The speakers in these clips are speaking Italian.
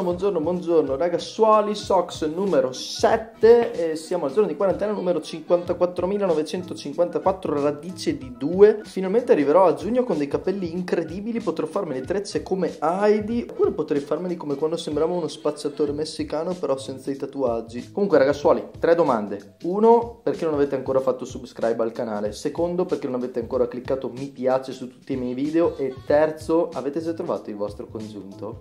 Buongiorno ragazzuoli, Socks numero 7 e siamo al giorno di quarantena numero 54.954 radice di 2. Finalmente arriverò a giugno con dei capelli incredibili, potrò farmi le trecce come Heidi, oppure potrei farmeli come quando sembravo uno spacciatore messicano però senza i tatuaggi. Comunque ragazzuoli, tre domande: 1. Perché non avete ancora fatto subscribe al canale? 2. Perché non avete ancora cliccato mi piace su tutti i miei video? E 3. Avete già trovato il vostro congiunto?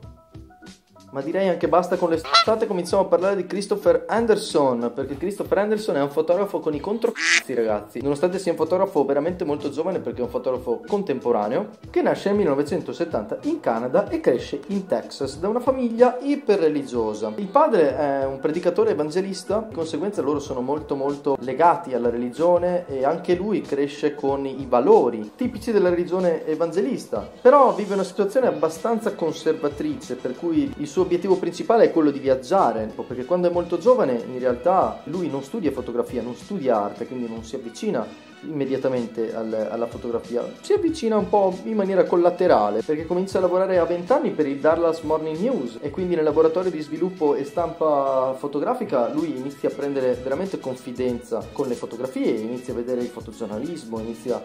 Ma direi anche basta con le stronzate, cominciamo a parlare di Christopher Anderson, perché Christopher Anderson è un fotografo con i controcazzi, ragazzi. Nonostante sia un fotografo veramente molto giovane, perché è un fotografo contemporaneo, che nasce nel 1970 in Canada e cresce in Texas da una famiglia iperreligiosa. Il padre è un predicatore evangelista, di conseguenza loro sono molto legati alla religione e anche lui cresce con i valori tipici della religione evangelista. Però vive una situazione abbastanza conservatrice, per cui il suo obiettivo principale è quello di viaggiare, perché quando è molto giovane in realtà lui non studia fotografia, non studia arte, quindi non si avvicina immediatamente alla fotografia, si avvicina un po' in maniera collaterale, perché comincia a lavorare a 20 anni per il Dallas Morning News e quindi nel laboratorio di sviluppo e stampa fotografica lui inizia a prendere veramente confidenza con le fotografie, inizia a vedere il fotogiornalismo, inizia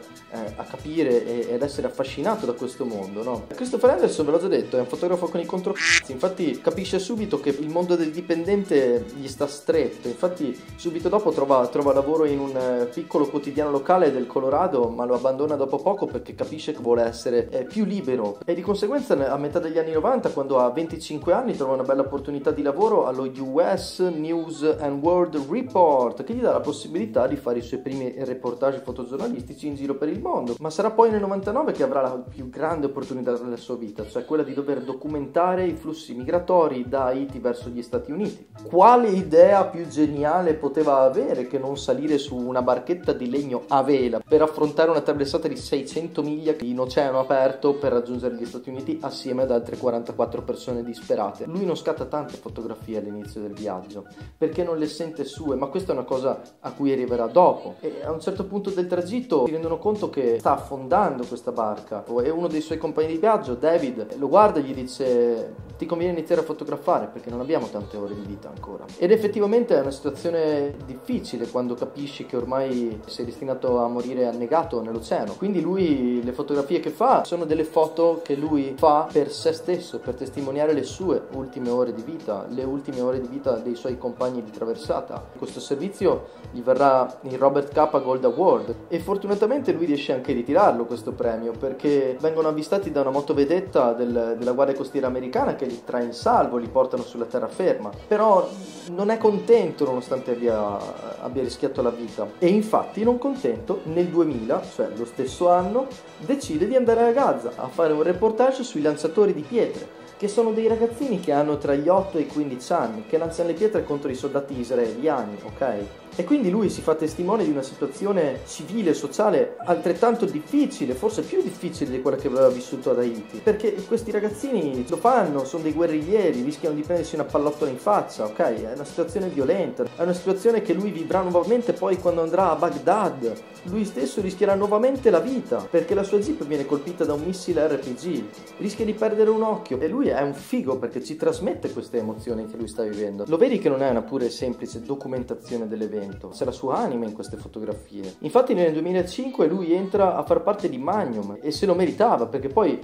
a capire e ad essere affascinato da questo mondo, no? Christopher Anderson, ve l'ho già detto, è un fotografo con i controcazzi, infatti capisce subito che il mondo del dipendente gli sta stretto, infatti subito dopo trova lavoro in un piccolo quotidiano locale del Colorado, ma lo abbandona dopo poco perché capisce che vuole essere più libero, e di conseguenza a metà degli anni 90, quando ha 25 anni, trova una bella opportunità di lavoro allo US News and World Report, che gli dà la possibilità di fare i suoi primi reportage fotogiornalistici in giro per il mondo, ma sarà poi nel 99 che avrà la più grande opportunità della sua vita, cioè quella di dover documentare i flussi migratori da Haiti verso gli Stati Uniti. Quale idea più geniale poteva avere che non salire su una barchetta di legno a vela per affrontare una traversata di 600 miglia in oceano aperto per raggiungere gli Stati Uniti assieme ad altre 44 persone disperate? Lui non scatta tante fotografie all'inizio del viaggio perché non le sente sue, ma questa è una cosa a cui arriverà dopo, e a un certo punto del tragitto si rendono conto che sta affondando questa barca e uno dei suoi compagni di viaggio, David, lo guarda e gli dice: ti conviene iniziare a fotografare perché non abbiamo tante ore di vita ancora. Ed effettivamente è una situazione difficile quando capisci che ormai sei destinato a morire annegato nell'oceano, quindi lui le fotografie che fa sono delle foto che lui fa per se stesso, per testimoniare le sue ultime ore di vita, le ultime ore di vita dei suoi compagni di traversata. Questo servizio gli verrà il Robert Kappa Gold Award e fortunatamente lui riesce anche a ritirarlo questo premio, perché vengono avvistati da una motovedetta della guardia costiera americana che li trae in salvo, li portano sulla terraferma, però non è contento nonostante abbia rischiato la vita, e infatti non contento nel 2000, cioè lo stesso anno, decide di andare a Gaza a fare un reportage sui lanciatori di pietre, che sono dei ragazzini che hanno tra gli 8 e i 15 anni, che lanciano le pietre contro i soldati israeliani, ok? E quindi lui si fa testimone di una situazione civile e sociale altrettanto difficile, forse più difficile di quella che aveva vissuto ad Haiti, perché questi ragazzini lo fanno, sono dei guerriglieri, rischiano di prendersi una pallottola in faccia, ok? È una situazione violenta, è una situazione che lui vivrà nuovamente poi quando andrà a Baghdad. Lui stesso rischierà nuovamente la vita perché la sua jeep viene colpita da un missile RPG, rischia di perdere un occhio, e lui è un figo perché ci trasmette queste emozioni che lui sta vivendo. Lo vedi che non è una pura e semplice documentazione dell'evento, c'è la sua anima in queste fotografie. Infatti nel 2005 lui entra a far parte di Magnum e se lo meritava, perché poi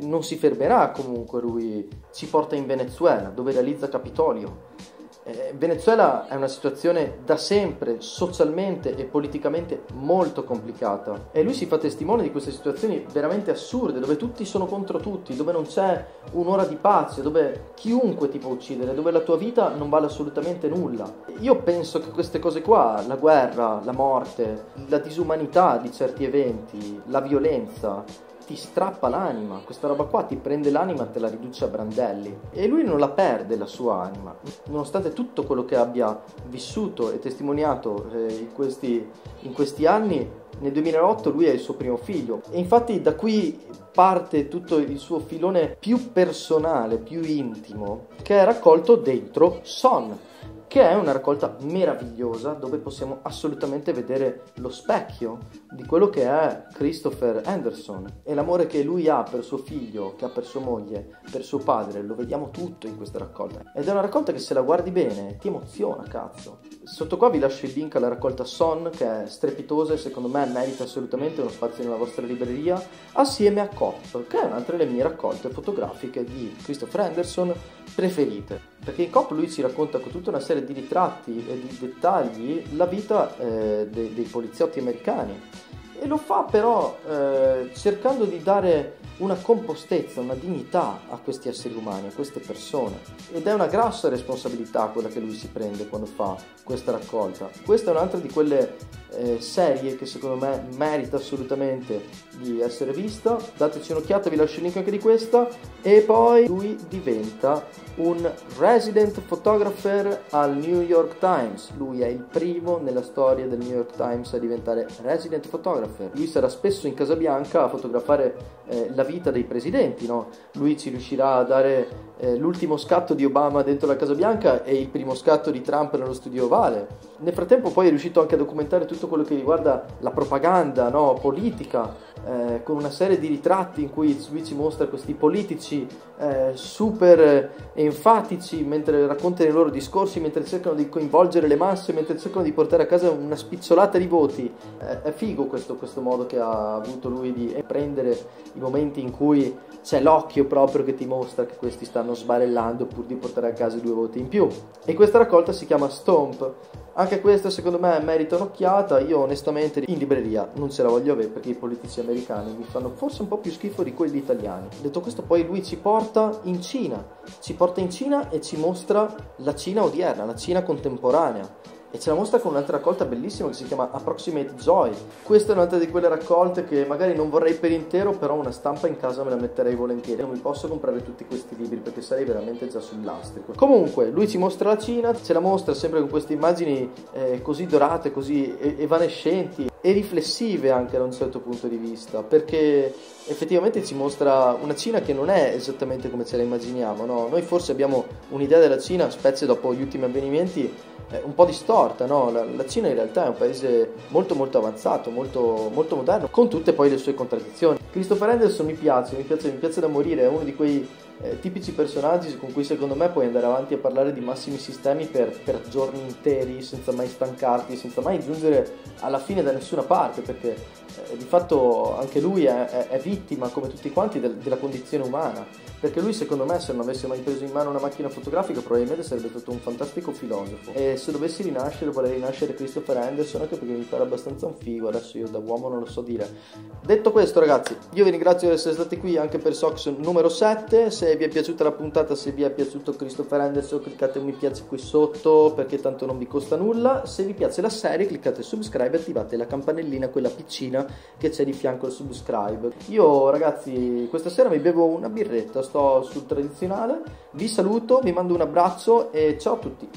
non si fermerà, comunque lui ci porta in Venezuela dove realizza Capitolio. Venezuela è una situazione da sempre socialmente e politicamente molto complicata e lui si fa testimone di queste situazioni veramente assurde, dove tutti sono contro tutti, dove non c'è un'ora di pace, dove chiunque ti può uccidere, dove la tua vita non vale assolutamente nulla. Io penso che queste cose qua, la guerra, la morte, la disumanità di certi eventi, la violenza, ti strappa l'anima, questa roba qua ti prende l'anima e te la riduce a brandelli, e lui non la perde la sua anima, nonostante tutto quello che abbia vissuto e testimoniato in questi anni. Nel 2008 lui è il suo primo figlio e infatti da qui parte tutto il suo filone più personale, più intimo, che è raccolto dentro Son, che è una raccolta meravigliosa dove possiamo assolutamente vedere lo specchio di quello che è Christopher Anderson e l'amore che lui ha per suo figlio, che ha per sua moglie, per suo padre, lo vediamo tutto in questa raccolta. Ed è una raccolta che se la guardi bene ti emoziona, cazzo. Sotto qua vi lascio il link alla raccolta Son, che è strepitosa e secondo me merita assolutamente uno spazio nella vostra libreria, assieme a Cop, che è un'altra delle mie raccolte fotografiche di Christopher Anderson preferite. Perché in Cop lui ci racconta con tutta una serie di ritratti e di dettagli la vita dei poliziotti americani, e lo fa però cercando di dare una compostezza, una dignità a questi esseri umani, a queste persone, ed è una grossa responsabilità quella che lui si prende quando fa questa raccolta. Questa è un'altra di quelle serie che secondo me merita assolutamente di essere vista, dateci un'occhiata, vi lascio il link anche di questa. E poi lui diventa un resident photographer al New York Times, lui è il primo nella storia del New York Times a diventare resident photographer, lui sarà spesso in Casa Bianca a fotografare la vita dei presidenti, no? Lui ci riuscirà a dare l'ultimo scatto di Obama dentro la Casa Bianca e il primo scatto di Trump nello studio ovale. Nel frattempo poi è riuscito anche a documentare tutto quello che riguarda la propaganda, no? Politica, con una serie di ritratti in cui lui ci mostra questi politici super enfatici mentre raccontano i loro discorsi, mentre cercano di coinvolgere le masse, mentre cercano di portare a casa una spicciolata di voti. È figo questo modo che ha avuto lui di prendere i momenti in cui c'è l'occhio proprio che ti mostra che questi stanno sbarellando pur di portare a casa 2 voti in più. E questa raccolta si chiama Stomp. Anche questa secondo me merita un'occhiata, io onestamente in libreria non ce la voglio avere perché i politici americani mi fanno forse un po' più schifo di quelli italiani. Detto questo, poi lui ci porta in Cina e ci mostra la Cina odierna, la Cina contemporanea. E ce la mostra con un'altra raccolta bellissima che si chiama Approximate Joy. Questa è un'altra di quelle raccolte che magari non vorrei per intero, però una stampa in casa me la metterei volentieri. Non mi posso comprare tutti questi libri perché sarei veramente già sul lastrico. Comunque lui ci mostra la Cina, ce la mostra sempre con queste immagini così dorate, così evanescenti e riflessive anche da un certo punto di vista, perché effettivamente ci mostra una Cina che non è esattamente come ce la immaginiamo, no? Noi forse abbiamo un'idea della Cina, specie dopo gli ultimi avvenimenti, un po' distorta, no? La Cina in realtà è un paese molto molto avanzato, molto, molto moderno, con tutte poi le sue contraddizioni. Christopher Anderson mi piace da morire, è uno di quei tipici personaggi con cui secondo me puoi andare avanti a parlare di massimi sistemi per giorni interi senza mai stancarti, senza mai giungere alla fine da nessuna parte, perché di fatto anche lui è vittima come tutti quanti della condizione umana, perché lui secondo me se non avesse mai preso in mano una macchina fotografica probabilmente sarebbe stato un fantastico filosofo, e se dovessi rinascere vorrei rinascere Christopher Anderson, anche perché mi pare abbastanza un figo, adesso io da uomo non lo so dire. Detto questo ragazzi, io vi ringrazio di essere stati qui anche per Socks numero 7, se vi è piaciuta la puntata, se vi è piaciuto Christopher Anderson cliccate mi piace qui sotto perché tanto non vi costa nulla, se vi piace la serie cliccate subscribe e attivate la campanellina, quella piccina che c'è di fianco al subscribe. Io ragazzi questa sera mi bevo una birretta, sto sul tradizionale, vi saluto, vi mando un abbraccio e ciao a tutti.